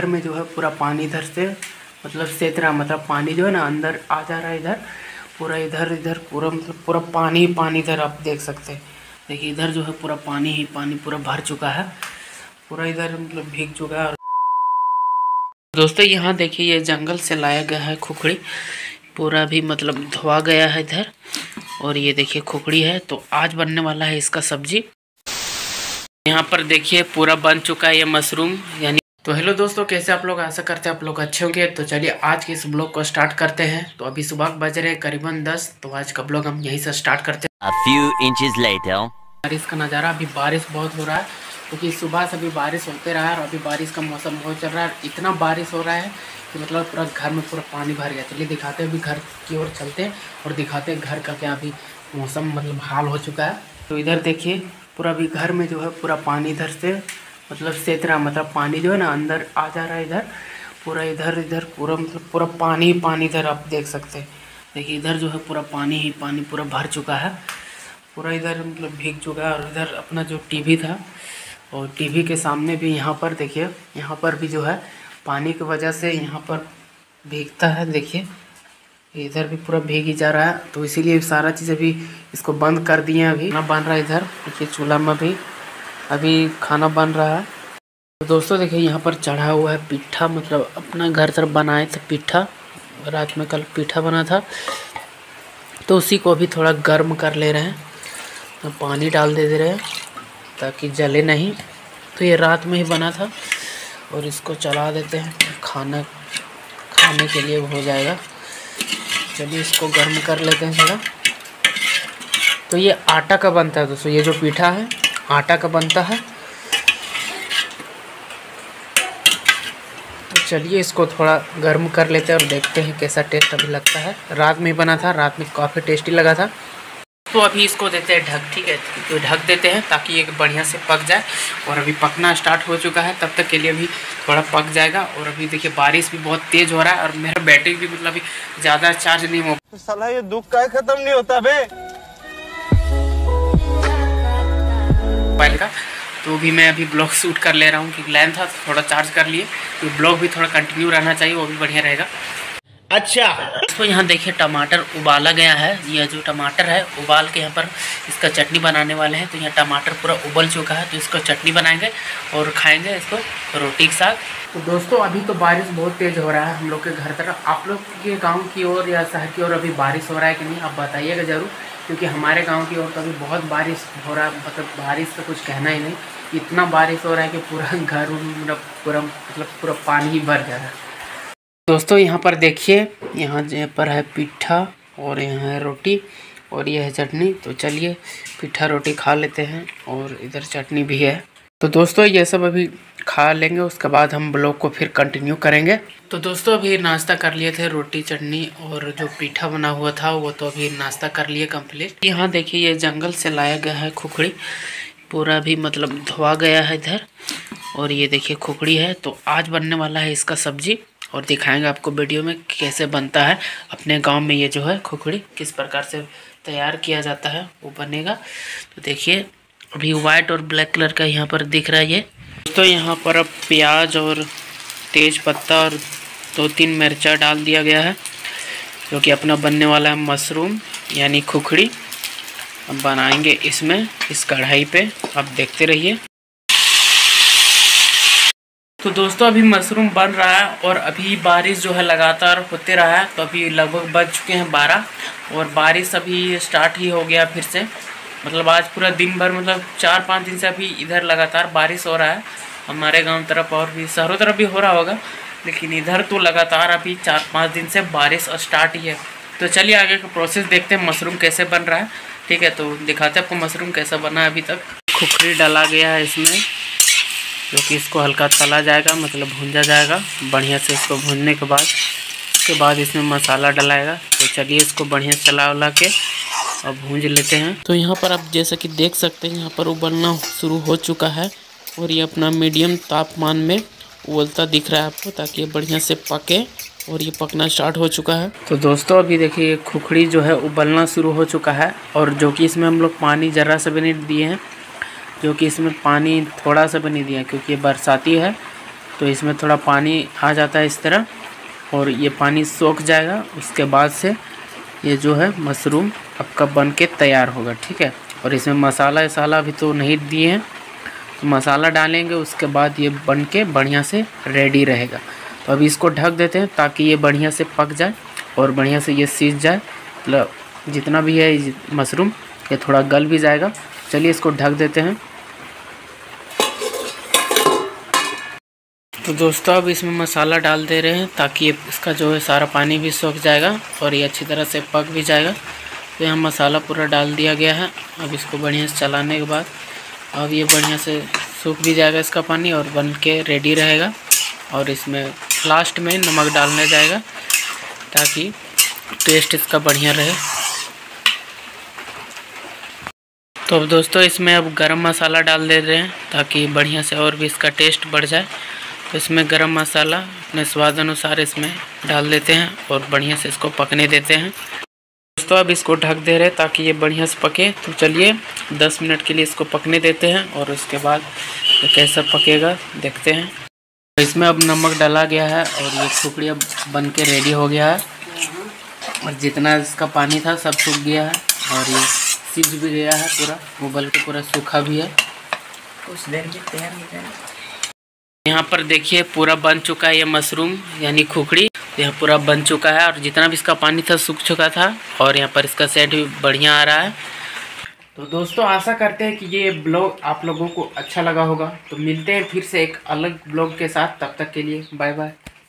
घर में जो है पूरा पानी इधर से मतलब सेत रहा, मतलब पानी जो है ना अंदर आ जा रहा है, इधर पूरा इधर पूरा मतलब पूरा पानी इधर आप देख सकते हैं। देखिए इधर जो है पूरा पानी ही पानी पूरा भर चुका है, पूरा इधर मतलब भीग चुका है। दोस्तों यहाँ देखिए ये जंगल से लाया गया है खुखड़ी, पूरा भी मतलब धोआ गया है इधर, और ये देखिए खुखड़ी है। तो आज बनने वाला है इसका सब्जी। यहाँ पर देखिए पूरा बन चुका है ये मशरूम यानी। तो हेलो दोस्तों, कैसे आप लोग? आशा करते हैं आप लोग अच्छे होंगे। तो चलिए आज के इस ब्लॉग को स्टार्ट करते हैं। तो अभी सुबह बज रहे हैं करीबन 10, तो आज का ब्लॉग हम यहीं से स्टार्ट करते हैं। A few inches later. बारिश का नज़ारा, अभी बारिश बहुत हो रहा है क्योंकि सुबह से अभी बारिश होते रहा है और अभी बारिश का मौसम बहुत चल रहा है। इतना बारिश हो रहा है कि मतलब पूरा घर में पूरा पानी भर गया। चलिए दिखाते हैं, अभी घर की ओर चलते हैं और दिखाते हैं घर का क्या अभी मौसम मतलब हाल हो चुका है। तो इधर देखिए पूरा अभी घर में जो है पूरा पानी इधर से मतलब सेत रहा, मतलब पानी जो है ना अंदर आ जा रहा है, इधर पूरा इधर पूरा मतलब पूरा पानी इधर आप देख सकते हैं। देखिए इधर जो है पूरा पानी ही पानी पूरा भर चुका है, पूरा इधर मतलब भीग चुका है। और इधर अपना जो टीवी था और टीवी के सामने भी यहाँ पर देखिए, यहाँ पर भी जो है पानी की वजह से यहाँ पर भीगता है। देखिए इधर भी पूरा भीग ही जा रहा है, तो इसीलिए सारा चीज़ अभी इसको बंद कर दिए हैं। अभी खाना बन रहा है इधर, देखिए चूल्हा में भी अभी खाना बन रहा है। तो दोस्तों देखिए यहाँ पर चढ़ा हुआ है पिट्ठा, मतलब अपना घर तरफ बनाए थे पिट्ठा, रात में कल पिट्ठा बना था, तो उसी को अभी थोड़ा गर्म कर ले रहे हैं, तो पानी डाल दे रहे हैं ताकि जले नहीं। तो ये रात में ही बना था और इसको चला देते हैं, खाना खाने के लिए हो जाएगा। चलिए इसको गर्म कर लेते हैं थोड़ा। तो ये आटा का बनता है दोस्तों, ये जो पीठा है आटा का बनता है। तो चलिए इसको थोड़ा गर्म कर लेते हैं और देखते हैं कैसा टेस्ट अभी लगता है। रात में बना था, रात में काफ़ी टेस्टी लगा था। तो अभी इसको देते हैं ढक, ठीक है? तो ढक देते हैं ताकि ये बढ़िया से पक जाए। और अभी पकना स्टार्ट हो चुका है, तब तक के लिए अभी थोड़ा पक जाएगा। और अभी देखिए बारिश भी बहुत तेज़ हो रहा है और मेरा बैटरी भी मतलब अभी ज़्यादा चार्ज नहीं हो। तो साला ये दुख का ख़त्म नहीं होता बे मोबाइल का। तो भी मैं अभी ब्लॉग शूट कर ले रहा हूँ कि लाइन था तो थोड़ा चार्ज कर लिए। तो ब्लॉग भी थोड़ा कंटिन्यू रहना चाहिए, वो भी बढ़िया रहेगा। अच्छा इसको यहाँ देखिए टमाटर उबाला गया है, यह जो टमाटर है उबाल के यहाँ पर इसका चटनी बनाने वाले हैं। तो यहाँ टमाटर पूरा उबल चुका है, तो इसको चटनी बनाएंगे और खाएंगे इसको रोटी के साथ। तो दोस्तों अभी तो बारिश बहुत तेज़ हो रहा है हम लोग के घर तरफ। आप लोग के गांव की ओर या शहर की ओर अभी बारिश हो रहा है कि नहीं, आप बताइएगा ज़रूर, क्योंकि हमारे गाँव की ओर तो अभी बहुत बारिश हो रहा है। मतलब बारिश तो कुछ कहना ही नहीं, इतना बारिश हो रहा है कि पूरा घर पूरा पानी ही भर जा रहा है। दोस्तों यहाँ पर देखिए, यहाँ पर है पिट्ठा और यहाँ है रोटी और यह है चटनी। तो चलिए पिट्ठा रोटी खा लेते हैं और इधर चटनी भी है। तो दोस्तों ये सब अभी खा लेंगे, उसके बाद हम ब्लॉग को फिर कंटिन्यू करेंगे। तो दोस्तों अभी नाश्ता कर लिए थे, रोटी चटनी और जो पिट्ठा बना हुआ था वो तो अभी नाश्ता कर लिए कंप्लीट। यहाँ देखिए ये जंगल से लाया गया है खुखड़ी, पूरा भी मतलब धोआ गया है इधर, और ये देखिए खुखड़ी है। तो आज बनने वाला है इसका सब्जी और दिखाएंगे आपको वीडियो में कैसे बनता है। अपने गांव में ये जो है खुखड़ी किस प्रकार से तैयार किया जाता है वो बनेगा। तो देखिए अभी वाइट और ब्लैक कलर का यहाँ पर दिख रहा है ये। तो यहाँ पर अब प्याज और तेज पत्ता और 2-3 मिर्चा डाल दिया गया है, जो कि अपना बनने वाला है मशरूम यानी खुखड़ी। अब बनाएंगे इसमें इस कढ़ाई पे, आप देखते रहिए। तो दोस्तों अभी मशरूम बन रहा है और अभी बारिश जो है लगातार होते रहा है। तो अभी लगभग बज चुके हैं 12 और बारिश अभी स्टार्ट ही हो गया फिर से। मतलब आज पूरा दिन भर मतलब 4-5 दिन से अभी इधर लगातार बारिश हो रहा है। हमारे गांव तरफ और भी शहरों तरफ भी हो रहा होगा, लेकिन इधर तो लगातार अभी 4-5 दिन से बारिश स्टार्ट ही है। तो चलिए आगे का प्रोसेस देखते हैं, मशरूम कैसे बन रहा है, ठीक है? तो दिखाते हैं आपको मशरूम कैसा बना है अभी तक। खुखड़ी डाला गया है इसमें, जो कि इसको हल्का तला जाएगा, मतलब भूंजा जाएगा बढ़िया से। इसको भूनने के बाद इसमें मसाला डलाएगा। तो चलिए इसको बढ़िया चला उला के और भूंज लेते हैं। तो यहाँ पर आप जैसा कि देख सकते हैं यहाँ पर उबलना शुरू हो चुका है और ये अपना मीडियम तापमान में उबलता दिख रहा है आपको, ताकि ये बढ़िया से पके। और ये पकना स्टार्ट हो चुका है। तो दोस्तों अभी देखिए खुखड़ी जो है उबलना शुरू हो चुका है, और जो कि इसमें हम लोग पानी ज़रा सा भी नहीं दिए हैं, जो कि इसमें पानी थोड़ा सा भी नहीं दिया क्योंकि ये बरसाती है। तो इसमें थोड़ा पानी आ जाता है इस तरह, और ये पानी सोख जाएगा। उसके बाद से ये जो है मशरूम आपका बन के तैयार होगा, ठीक है। और इसमें मसाला वसाला भी तो नहीं दिए हैं, तो मसाला डालेंगे उसके बाद ये बन के बढ़िया से रेडी रहेगा। तो अब इसको ढक देते हैं ताकि ये बढ़िया से पक जाए और बढ़िया से ये सीज जाए, मतलब जितना भी है मशरूम ये थोड़ा गल भी जाएगा। चलिए इसको ढक देते हैं। तो दोस्तों अब इसमें मसाला डाल दे रहे हैं ताकि ये इसका जो है सारा पानी भी सोख जाएगा और ये अच्छी तरह से पक भी जाएगा। तो यहाँ मसाला पूरा डाल दिया गया है। अब इसको बढ़िया से चलाने के बाद अब ये बढ़िया से सूख भी जाएगा इसका पानी और बन के रेडी रहेगा। और इसमें लास्ट में नमक डालना जाएगा ताकि टेस्ट इसका बढ़िया रहे। तो अब दोस्तों इसमें अब गरम मसाला डाल दे रहे हैं ताकि बढ़िया से और भी इसका टेस्ट बढ़ जाए। तो इसमें गरम मसाला अपने स्वाद अनुसार इसमें डाल देते हैं और बढ़िया से इसको पकने देते हैं। दोस्तों अब इसको ढक दे रहे हैं ताकि ये बढ़िया से पके। तो चलिए 10 मिनट के लिए इसको पकने देते हैं और उसके बाद तो कैसा पकेगा देखते हैं। तो इसमें अब नमक डाला गया है और ये सुकड़ी अब बन के रेडी हो गया है और जितना इसका पानी था सब सूख गया है और ये सीज भी गया है पूरा, उबल के पूरा सूखा भी है। कुछ देर में तैयार हो जाएगा। यहाँ पर देखिए पूरा बन चुका है ये मशरूम यानी खुखड़ी, यहाँ पूरा बन चुका है और जितना भी इसका पानी था सूख चुका था और यहाँ पर इसका सेट भी बढ़िया आ रहा है। तो दोस्तों आशा करते हैं कि ये ब्लॉग आप लोगों को अच्छा लगा होगा। तो मिलते हैं फिर से एक अलग ब्लॉग के साथ, तब तक के लिए बाय बाय।